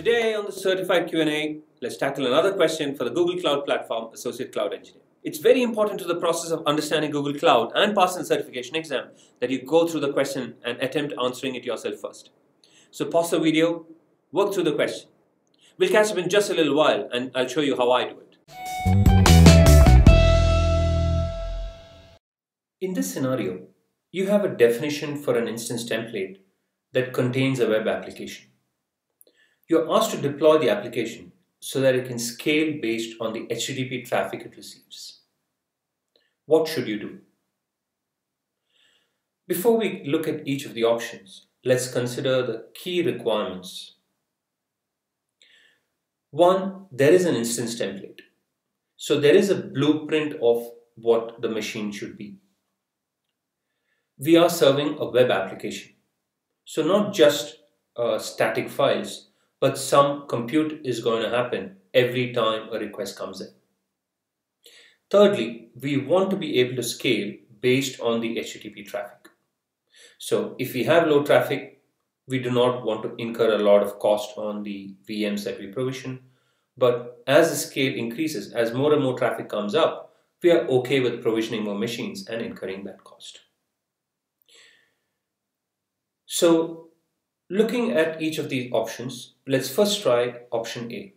Today on the Certified Q&A, let's tackle another question for the Google Cloud Platform Associate Cloud Engineer. It's very important to the process of understanding Google Cloud and passing the certification exam that you go through the question and attempt answering it yourself first. So pause the video, work through the question. We'll catch up in just a little while and I'll show you how I do it. In this scenario, you have a definition for an instance template that contains a web application. You're asked to deploy the application so that it can scale based on the HTTP traffic it receives. What should you do? Before we look at each of the options, let's consider the key requirements. 1. There is an instance template. So there is a blueprint of what the machine should be. We are serving a web application. So not just static files, but some compute is going to happen every time a request comes in. Thirdly, we want to be able to scale based on the HTTP traffic. So if we have low traffic, we do not want to incur a lot of cost on the VMs that we provision. But as the scale increases, as more and more traffic comes up, we are okay with provisioning more machines and incurring that cost. So looking at each of these options, let's first try option A.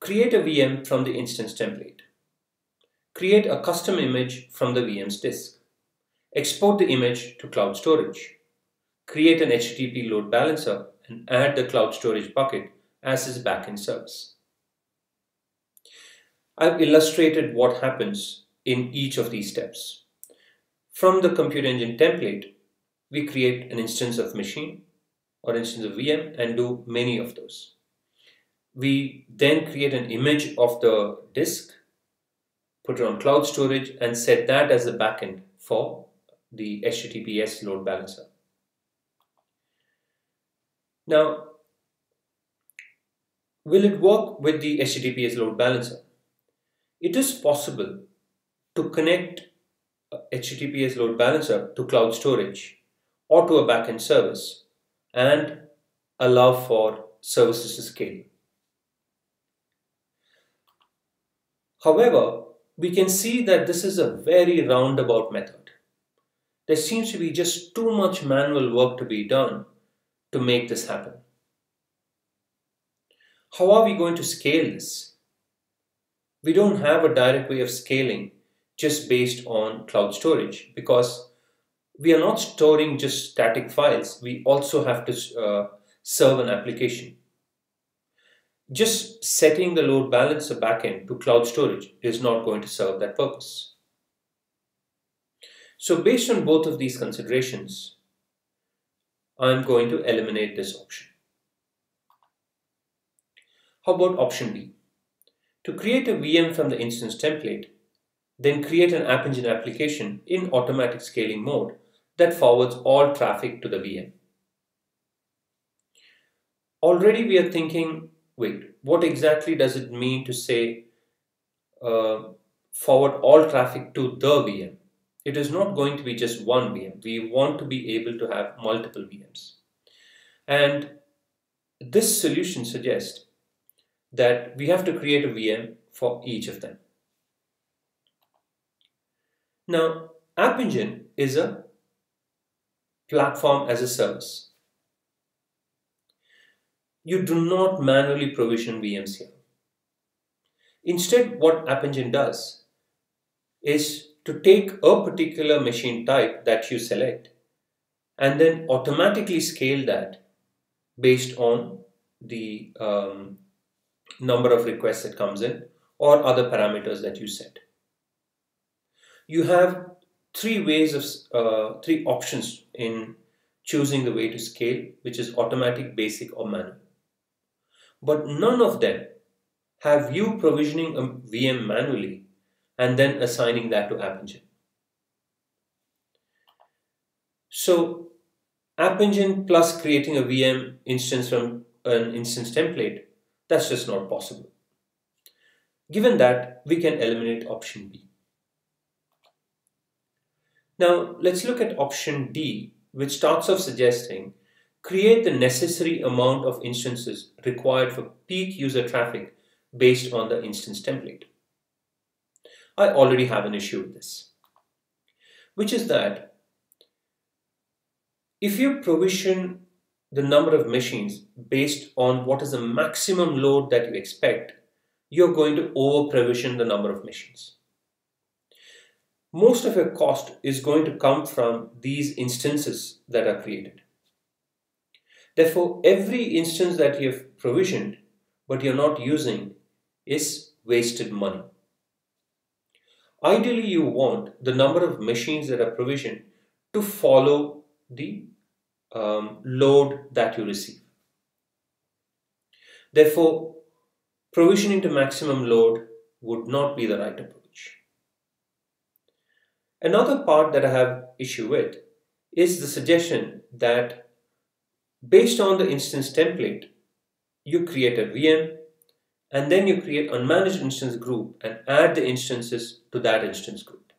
Create a VM from the instance template. Create a custom image from the VM's disk. Export the image to cloud storage. Create an HTTP load balancer and add the cloud storage bucket as its backend service. I've illustrated what happens in each of these steps. From the Compute Engine template, we create an instance of machine or instance of VM and do many of those. We then create an image of the disk, put it on cloud storage and set that as the backend for the HTTPS load balancer. Now, will it work with the HTTPS load balancer? It is possible to connect HTTPS load balancer to cloud storage or to a backend service and allow for services to scale. However, we can see that this is a very roundabout method. There seems to be just too much manual work to be done to make this happen. How are we going to scale this? We don't have a direct way of scaling just based on cloud storage because we are not storing just static files. We also have to serve an application. Just setting the load balancer backend to cloud storage is not going to serve that purpose. So based on both of these considerations, I'm going to eliminate this option. How about option B? To create a VM from the instance template, then create an App Engine application in automatic scaling mode that forwards all traffic to the VM. Already we are thinking, wait, what exactly does it mean to say forward all traffic to the VM? It is not going to be just one VM. We want to be able to have multiple VMs. And this solution suggests that we have to create a VM for each of them. Now, App Engine is a platform as a service. You do not manually provision VMs here. Instead, what App Engine does is to take a particular machine type that you select and then automatically scale that based on the number of requests that comes in or other parameters that you set. You have three options in choosing the way to scale, which is automatic, basic or manual. But none of them have you provisioning a VM manually and then assigning that to App Engine. So App Engine plus creating a VM instance from an instance template, that's just not possible. Given that, we can eliminate option B. Now let's look at option D, which starts off suggesting create the necessary amount of instances required for peak user traffic based on the instance template. I already have an issue with this, which is that if you provision the number of machines based on what is the maximum load that you expect, you're going to over provision the number of machines. Most of your cost is going to come from these instances that are created. Therefore, every instance that you have provisioned but you're not using is wasted money. Ideally, you want the number of machines that are provisioned to follow the load that you receive. Therefore, provisioning to maximum load would not be the right approach. Another part that I have issue with is the suggestion that based on the instance template, you create a VM and then you create unmanaged instance group and add the instances to that instance group.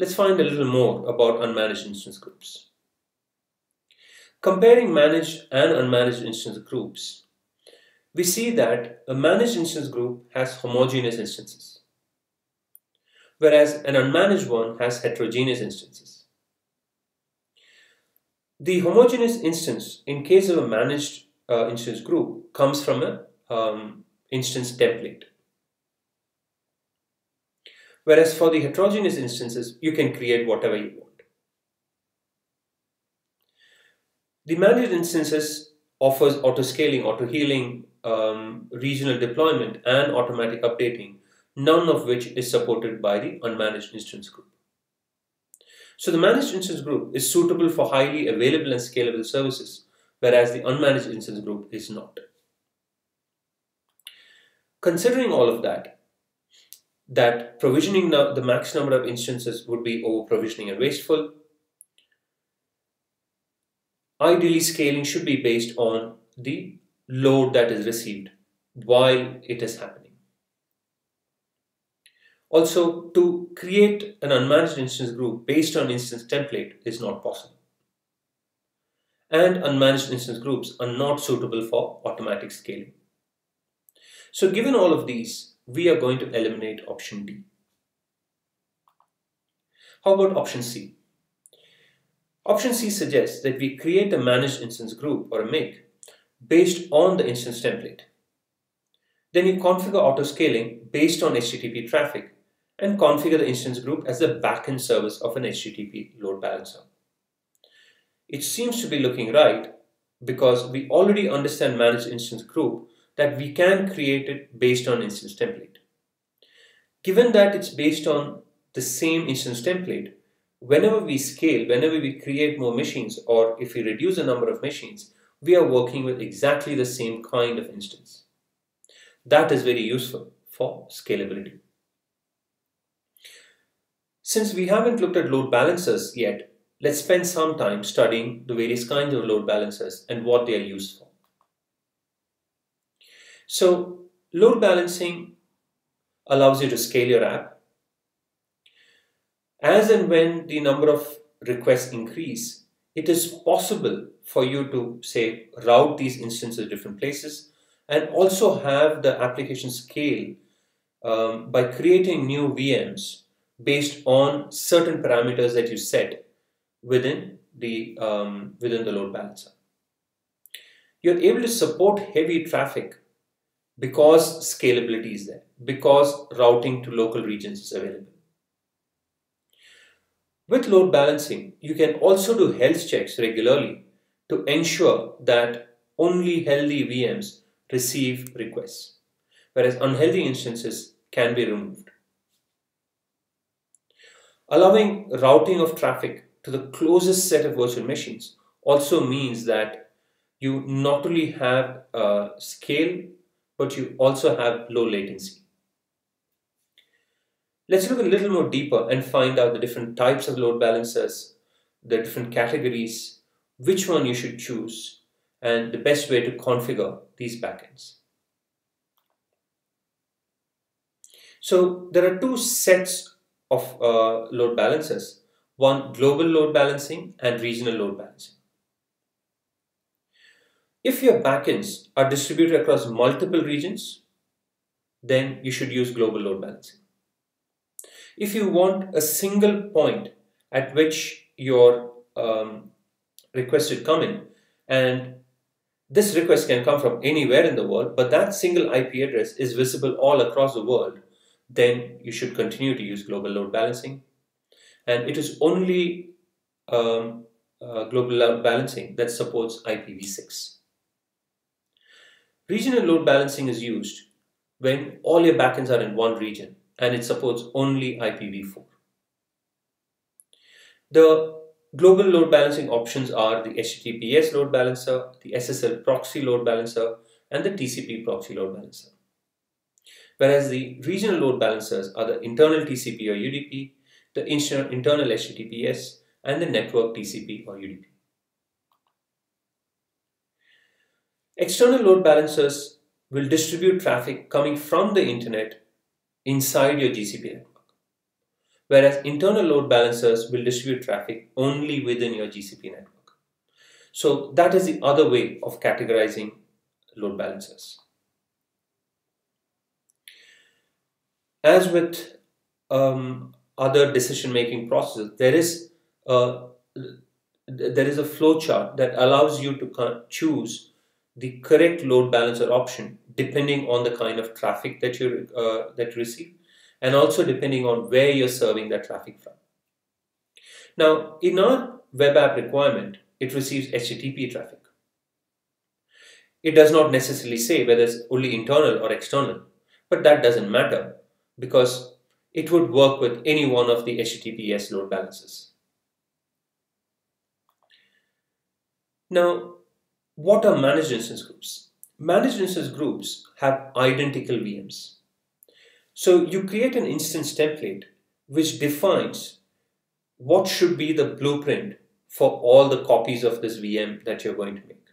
Let's find a little more about unmanaged instance groups. Comparing managed and unmanaged instance groups, we see that a managed instance group has homogeneous instances, whereas an unmanaged one has heterogeneous instances. The homogeneous instance in case of a managed instance group comes from an instance template, whereas for the heterogeneous instances you can create whatever you want. The managed instances offers auto-scaling, auto-healing, regional deployment and automatic updating, none of which is supported by the unmanaged instance group. So the managed instance group is suitable for highly available and scalable services, whereas the unmanaged instance group is not. Considering all of that, that provisioning the max number of instances would be over-provisioning and wasteful. Ideally, scaling should be based on the load that is received while it is happening. Also, to create an unmanaged instance group based on instance template is not possible. And unmanaged instance groups are not suitable for automatic scaling. So given all of these, we are going to eliminate option D. How about option C? Option C suggests that we create a managed instance group or a make based on the instance template. Then you configure auto-scaling based on HTTP traffic and configure the instance group as the backend service of an HTTP load balancer. It seems to be looking right because we already understand managed instance group that we can create it based on instance template. Given that it's based on the same instance template, whenever we scale, whenever we create more machines, or if we reduce the number of machines, we are working with exactly the same kind of instance. That is very useful for scalability. Since we haven't looked at load balancers yet, let's spend some time studying the various kinds of load balancers and what they are used for. So, load balancing allows you to scale your app. As and when the number of requests increase, it is possible for you to, say, route these instances to different places and also have the application scale by creating new VMs based on certain parameters that you set within the load balancer. You're able to support heavy traffic because scalability is there, because routing to local regions is available. With load balancing, you can also do health checks regularly to ensure that only healthy VMs receive requests, whereas unhealthy instances can be removed. Allowing routing of traffic to the closest set of virtual machines also means that you not only have scale, but you also have low latency. Let's look a little more deeper and find out the different types of load balancers, the different categories, which one you should choose, and the best way to configure these backends. So there are two sets of load balancers, one global load balancing and regional load balancing. If your backends are distributed across multiple regions, then you should use global load balancing. If you want a single point at which your request should come in, and this request can come from anywhere in the world, but that single IP address is visible all across the world, then you should continue to use global load balancing. And it is only global load balancing that supports IPv6. Regional load balancing is used when all your backends are in one region, and it supports only IPv4. The global load balancing options are the HTTPS load balancer, the SSL proxy load balancer, and the TCP proxy load balancer. Whereas the regional load balancers are the internal TCP or UDP, the internal HTTPS, and the network TCP or UDP. External load balancers will distribute traffic coming from the internet inside your GCP network, whereas internal load balancers will distribute traffic only within your GCP network. So that is the other way of categorizing load balancers. As with other decision-making processes, there is a flowchart that allows you to choose the correct load balancer option depending on the kind of traffic that you receive, and also depending on where you're serving that traffic from. Now, in our web app requirement, it receives HTTP traffic. It does not necessarily say whether it's only internal or external, but that doesn't matter because it would work with any one of the HTTPS load balancers. Now, what are managed instance groups? Managed instance groups have identical VMs. So you create an instance template which defines what should be the blueprint for all the copies of this VM that you're going to make.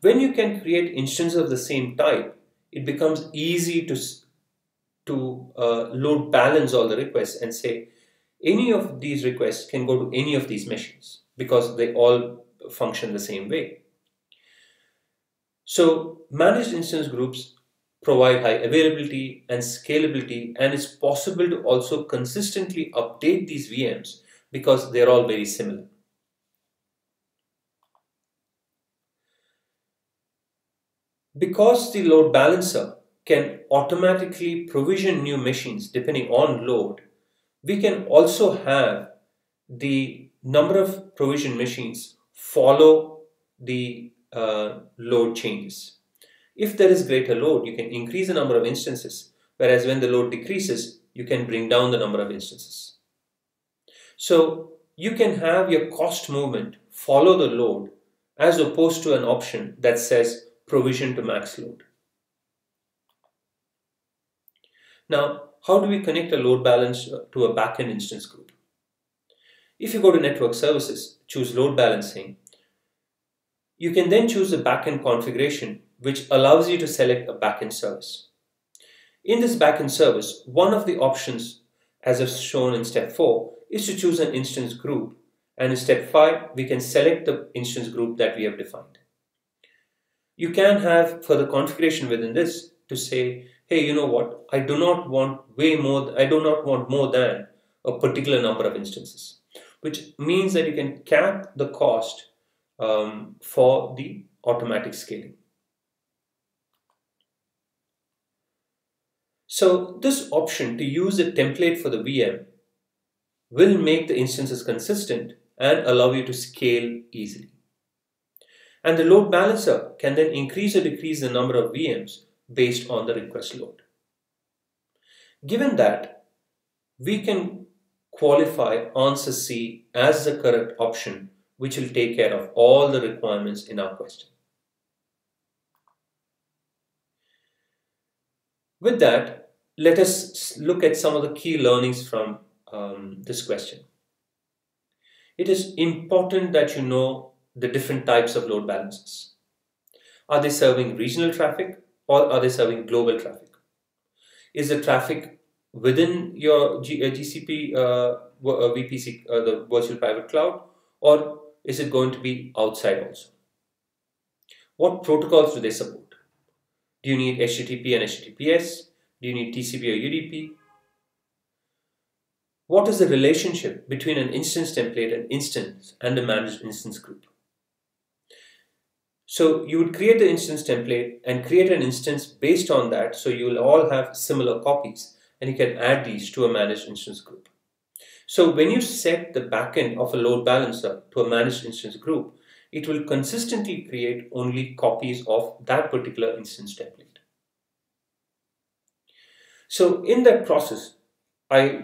When you can create instances of the same type, it becomes easy to load balance all the requests and say any of these requests can go to any of these machines because they all function the same way. So managed instance groups provide high availability and scalability, and it's possible to also consistently update these VMs because they're all very similar. Because the load balancer can automatically provision new machines depending on load, we can also have the number of provision machines follow the load changes. If there is greater load, you can increase the number of instances, whereas when the load decreases, you can bring down the number of instances. So you can have your cost movement follow the load as opposed to an option that says provision to max load. Now, how do we connect a load balancer to a backend instance group? If you go to network services, choose load balancing, you can then choose a backend configuration which allows you to select a backend service. In this backend service, one of the options, as is shown in step 4, is to choose an instance group, and in step 5, we can select the instance group that we have defined. You can have further configuration within this to say, hey, you know what, I do not want more than a particular number of instances, which means that you can cap the cost for the automatic scaling. So this option to use a template for the VM will make the instances consistent and allow you to scale easily. And the load balancer can then increase or decrease the number of VMs based on the request load. Given that, we can qualify answer C as the correct option, which will take care of all the requirements in our question. With that, let us look at some of the key learnings from this question. It is important that you know the different types of load balancers. Are they serving regional traffic or are they serving global traffic? Is the traffic within your GCP VPC, the virtual private cloud, or is it going to be outside also? What protocols do they support? Do you need HTTP and HTTPS? Do you need TCP or UDP? What is the relationship between an instance template and instance and a managed instance group? So you would create the instance template and create an instance based on that, so you will all have similar copies and you can add these to a managed instance group. So when you set the backend of a load balancer to a managed instance group, it will consistently create only copies of that particular instance template. So in that process, I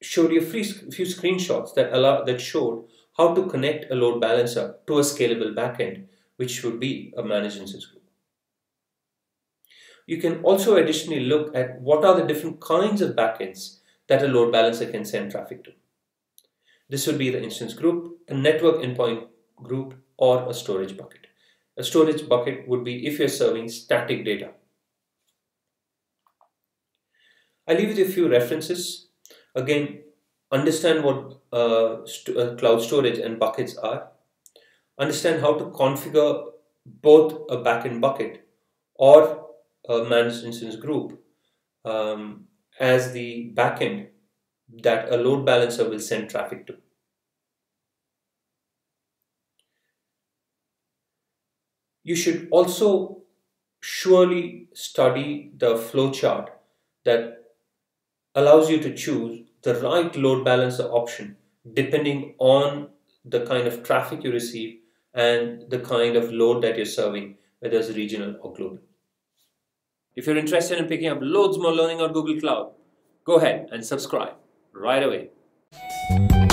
showed you a few screenshots that showed how to connect a load balancer to a scalable backend, which would be a managed instance group. You can also additionally look at what are the different kinds of backends that a load balancer can send traffic to. This would be the instance group, the network endpoint group, or a storage bucket. A storage bucket would be if you're serving static data. I leave with you a few references. Again, understand what cloud storage and buckets are. Understand how to configure both a backend bucket or a managed instance group as the backend that a load balancer will send traffic to. You should also surely study the flowchart that allows you to choose the right load balancer option depending on the kind of traffic you receive and the kind of load that you're serving, whether it's regional or global. If you're interested in picking up loads more learning on Google Cloud, go ahead and subscribe right away.